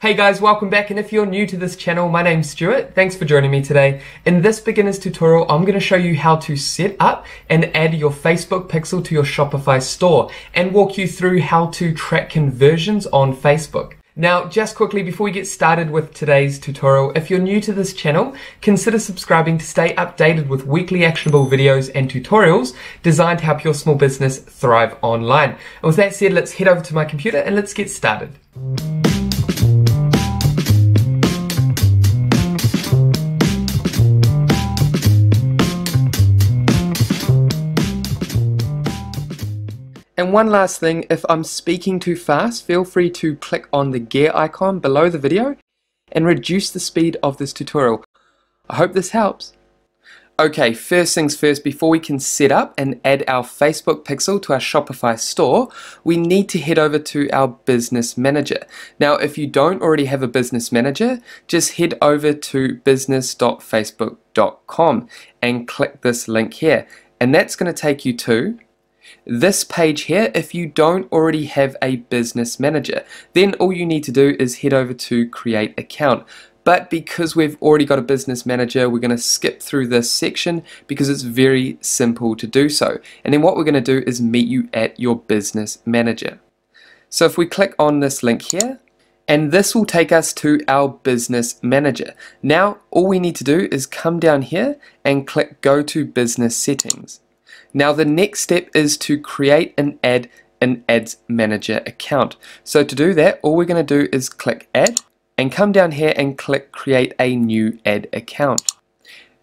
Hey guys, welcome back, and if you're new to this channel, my name's Stuart. Thanks for joining me today. In this beginner's tutorial, I'm going to show you how to set up and add your Facebook Pixel to your Shopify store and walk you through how to track conversions on Facebook. Now, just quickly before we get started with today's tutorial, if you're new to this channel, consider subscribing to stay updated with weekly actionable videos and tutorials designed to help your small business thrive online. And with that said, let's head over to my computer and let's get started. And one last thing, if I'm speaking too fast, feel free to click on the gear icon below the video and reduce the speed of this tutorial. I hope this helps. Okay, first things first, before we can set up and add our Facebook Pixel to our Shopify store, we need to head over to our Business Manager. Now, if you don't already have a Business Manager, just head over to business.facebook.com and click this link here. And that's going to take you to this page here if you don't already have a business manager. Then all you need to do is head over to create account. But because we've already got a business manager, we're going to skip through this section because it's very simple to do so. And then what we're going to do is meet you at your business manager. So if we click on this link here, and this will take us to our business manager. Now all we need to do is come down here and click go to business settings. Now the next step is to create and add an Ads Manager account. So to do that, all we're going to do is click Add and come down here and click Create a New Ad Account.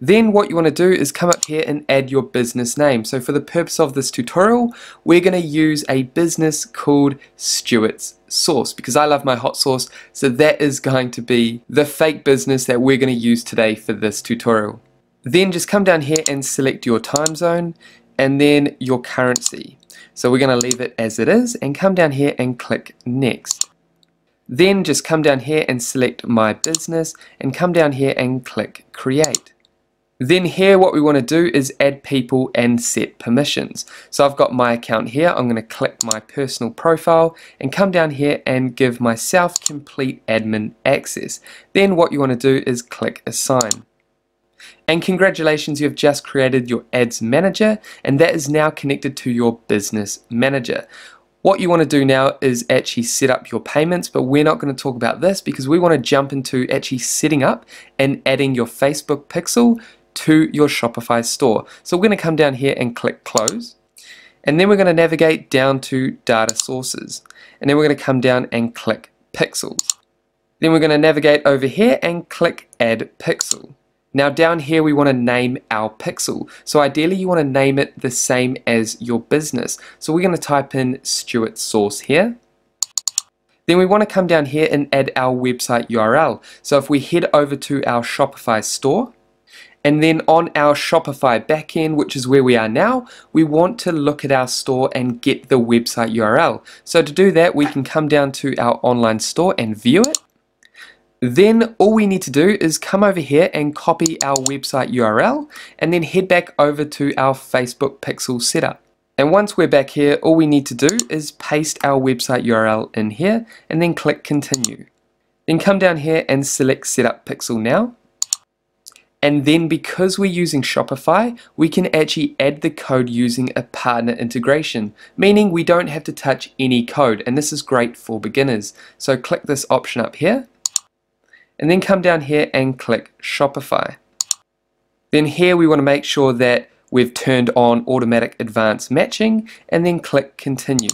Then what you want to do is come up here and add your business name. So for the purpose of this tutorial, we're going to use a business called Stuart's Sauce because I love my hot sauce, so that is going to be the fake business that we're going to use today for this tutorial. Then just come down here and select your time zone, and then your currency. So we're going to leave it as it is and come down here and click next. Then just come down here and select my business and come down here and click create. Then here what we want to do is add people and set permissions. So I've got my account here. I'm going to click my personal profile and come down here and give myself complete admin access. Then what you want to do is click assign. And congratulations, you have just created your Ads Manager, and that is now connected to your Business Manager. What you want to do now is actually set up your payments, but we're not going to talk about this because we want to jump into actually setting up and adding your Facebook Pixel to your Shopify store. So we're going to come down here and click Close, and then we're going to navigate down to Data Sources, and then we're going to come down and click Pixels. Then we're going to navigate over here and click Add Pixel. Now down here we want to name our pixel. So ideally you want to name it the same as your business. So we're going to type in Stuart's Sauce here. Then we want to come down here and add our website URL. So if we head over to our Shopify store, and then on our Shopify backend, which is where we are now, we want to look at our store and get the website URL. So to do that, we can come down to our online store and view it. Then all we need to do is come over here and copy our website URL and then head back over to our Facebook Pixel setup. And once we're back here, all we need to do is paste our website URL in here and then click continue. Then come down here and select Setup Pixel Now. And then because we're using Shopify, we can actually add the code using a partner integration, meaning we don't have to touch any code, and this is great for beginners. So click this option up here, and then come down here and click Shopify. Then here we want to make sure that we've turned on automatic advanced matching and then click continue.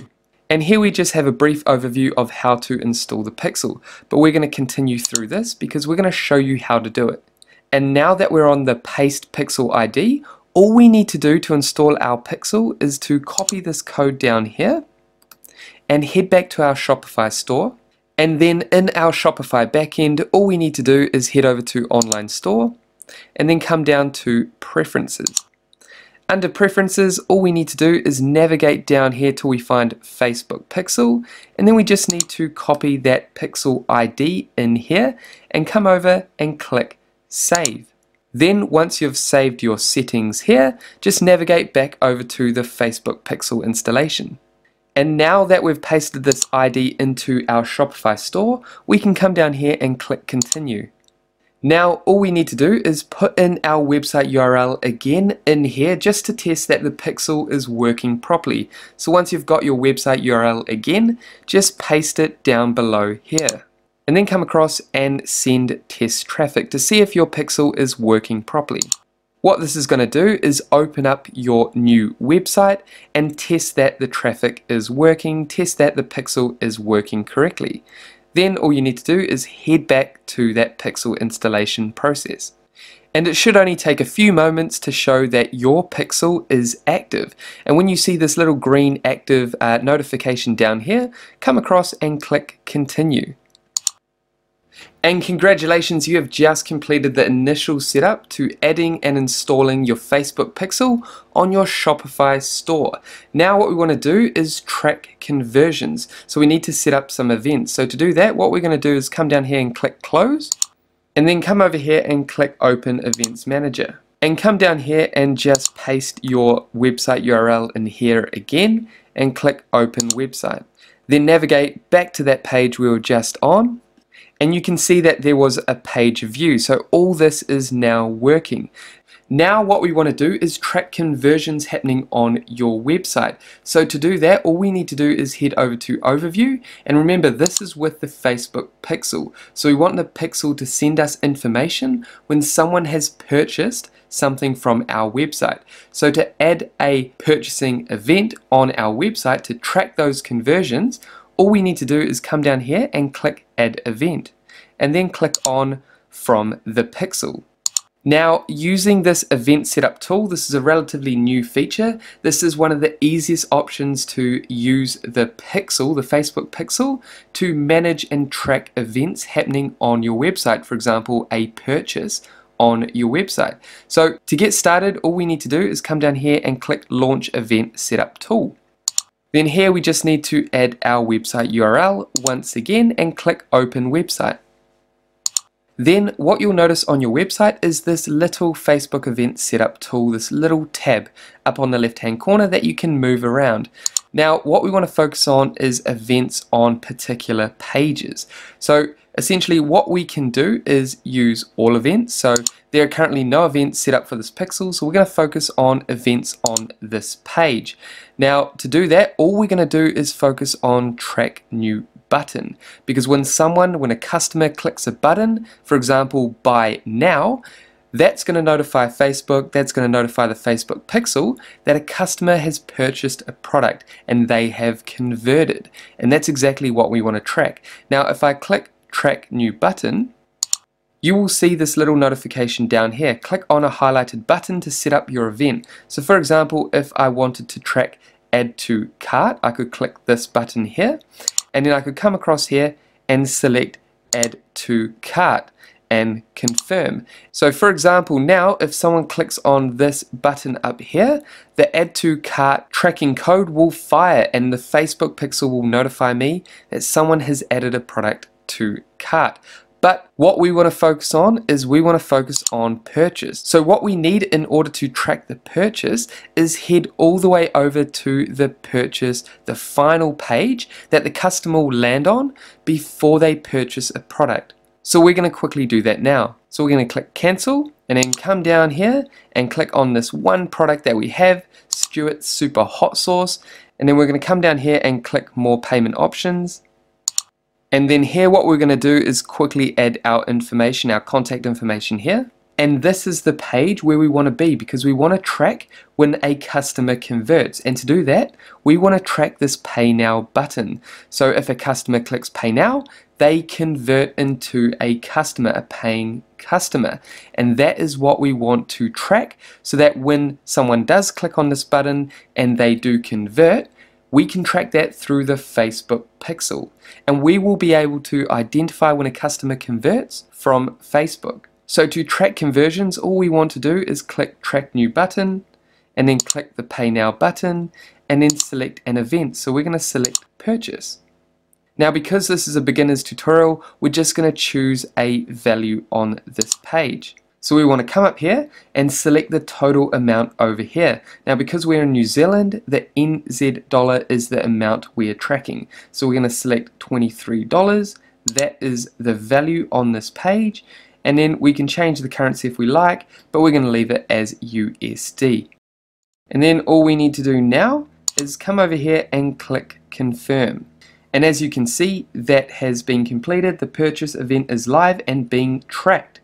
And here we just have a brief overview of how to install the Pixel, but we're going to continue through this because we're going to show you how to do it. And now that we're on the paste Pixel ID, all we need to do to install our Pixel is to copy this code down here and head back to our Shopify store. And then in our Shopify backend, all we need to do is head over to Online Store and then come down to Preferences. Under Preferences, all we need to do is navigate down here till we find Facebook Pixel, and then we just need to copy that Pixel ID in here and come over and click Save. Then once you've saved your settings here, just navigate back over to the Facebook Pixel installation. And now that we've pasted this ID into our Shopify store, we can come down here and click continue. Now all we need to do is put in our website URL again in here just to test that the pixel is working properly. So once you've got your website URL again, just paste it down below here. And then come across and send test traffic to see if your pixel is working properly. What this is going to do is open up your new website and test that the traffic is working, test that the pixel is working correctly. Then all you need to do is head back to that pixel installation process. And it should only take a few moments to show that your pixel is active. And when you see this little green active notification down here, come across and click continue. And congratulations, you have just completed the initial setup to adding and installing your Facebook Pixel on your Shopify store. Now what we want to do is track conversions. So we need to set up some events. So to do that, what we're going to do is come down here and click close, and then come over here and click open Events Manager. And come down here and just paste your website URL in here again and click open website. Then navigate back to that page we were just on. And you can see that there was a page view, so all this is now working. Now what we want to do is track conversions happening on your website. So to do that, all we need to do is head over to Overview, and remember this is with the Facebook Pixel. So we want the Pixel to send us information when someone has purchased something from our website. So to add a purchasing event on our website to track those conversions, all we need to do is come down here and click Add Event, and then click on From the Pixel. Now, using this Event Setup tool, this is a relatively new feature. This is one of the easiest options to use the Pixel, the Facebook Pixel, to manage and track events happening on your website, for example, a purchase on your website. So to get started, all we need to do is come down here and click Launch Event Setup Tool. Then here we just need to add our website URL once again and click open website. Then what you'll notice on your website is this little Facebook event setup tool, this little tab up on the left hand corner that you can move around. Now what we want to focus on is events on particular pages. So essentially what we can do is use all events. So there are currently no events set up for this pixel, so we're going to focus on events on this page. Now to do that, all we're going to do is focus on track new button, because when a customer clicks a button, for example buy now, that's going to notify Facebook, that's going to notify the Facebook Pixel that a customer has purchased a product and they have converted. And that's exactly what we want to track. Now if I click track new button, you will see this little notification down here. Click on a highlighted button to set up your event. So for example, if I wanted to track add to cart, I could click this button here, and then I could come across here and select add to cart and confirm. So for example, now if someone clicks on this button up here, the add to cart tracking code will fire and the Facebook Pixel will notify me that someone has added a product to cart. But what we want to focus on is we want to focus on purchase. So what we need in order to track the purchase is head all the way over to the purchase, the final page that the customer will land on before they purchase a product. So we're going to quickly do that now. So we're going to click cancel and then come down here and click on this one product that we have, Stuart's Super Hot Sauce. And then we're going to come down here and click more payment options. And then here what we're going to do is quickly add our information, our contact information here. And this is the page where we want to be, because we want to track when a customer converts. And to do that, we want to track this Pay Now button. So if a customer clicks Pay Now, they convert into a customer, a paying customer. And that is what we want to track, so that when someone does click on this button and they do convert, we can track that through the Facebook Pixel, and we will be able to identify when a customer converts from Facebook. So to track conversions, all we want to do is click Track New button, and then click the Pay Now button, and then select an event. So we're going to select Purchase. Now because this is a beginner's tutorial, we're just going to choose a value on this page. So we want to come up here and select the total amount over here. Now because we're in New Zealand, the NZ dollar is the amount we're tracking. So we're going to select $23. That is the value on this page. And then we can change the currency if we like, but we're going to leave it as USD. And then all we need to do now is come over here and click confirm. And as you can see, that has been completed. The purchase event is live and being tracked.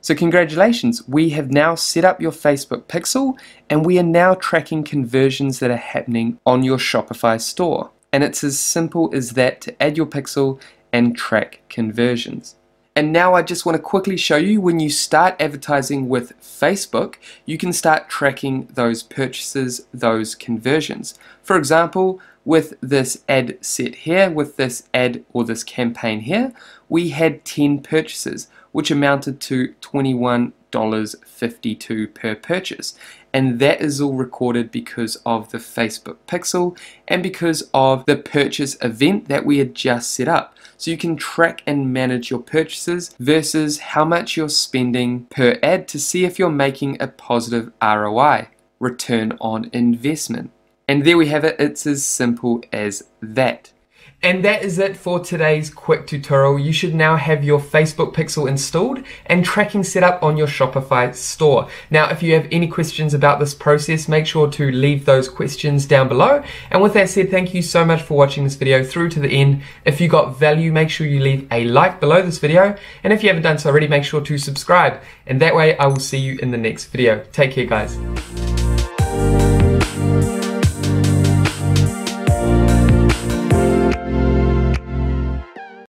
So congratulations, we have now set up your Facebook Pixel and we are now tracking conversions that are happening on your Shopify store. And it's as simple as that to add your Pixel and track conversions. And now I just want to quickly show you when you start advertising with Facebook, you can start tracking those purchases, those conversions. For example, with this ad set here, with this ad or this campaign here, we had 10 purchases, which amounted to $21.52 per purchase. And that is all recorded because of the Facebook Pixel and because of the purchase event that we had just set up. So you can track and manage your purchases versus how much you're spending per ad to see if you're making a positive ROI, return on investment. And there we have it, it's as simple as that. And that is it for today's quick tutorial. You should now have your Facebook Pixel installed and tracking set up on your Shopify store. Now, if you have any questions about this process, make sure to leave those questions down below. And with that said, thank you so much for watching this video through to the end. If you got value, make sure you leave a like below this video. And if you haven't done so already, make sure to subscribe. And that way I will see you in the next video. Take care, guys.